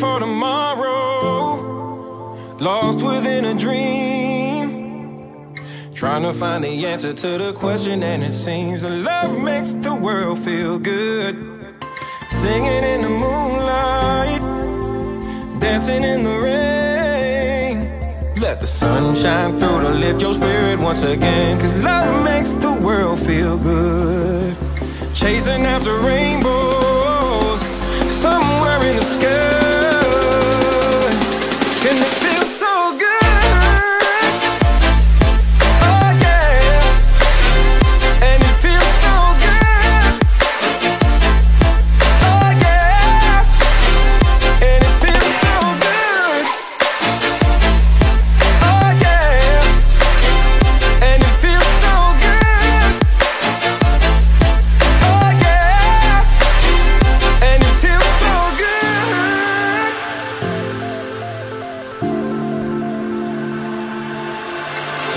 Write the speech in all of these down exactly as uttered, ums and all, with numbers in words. for tomorrow, lost within a dream, trying to find the answer to the question. And it seems that love makes the world feel good. Singing in the moonlight, dancing in the rain, let the sun shine through to lift your spirit once again, 'cause love makes the world feel good. Chasing after rainbows somewhere in the sky, and it feels so good. Oh yeah, and it feels so good. Oh yeah, and it feels so good. Oh yeah, and it feels so good.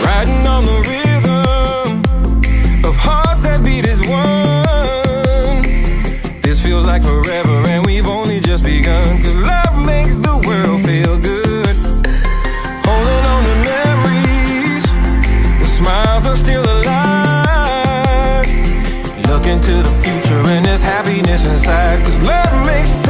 Riding on the rhythm of hearts that beat as one. This feels like forever and we've only just begun, 'cause love makes the world feel good. Holding on to memories where smiles are still alive, looking to the future and there's happiness inside, 'cause love makes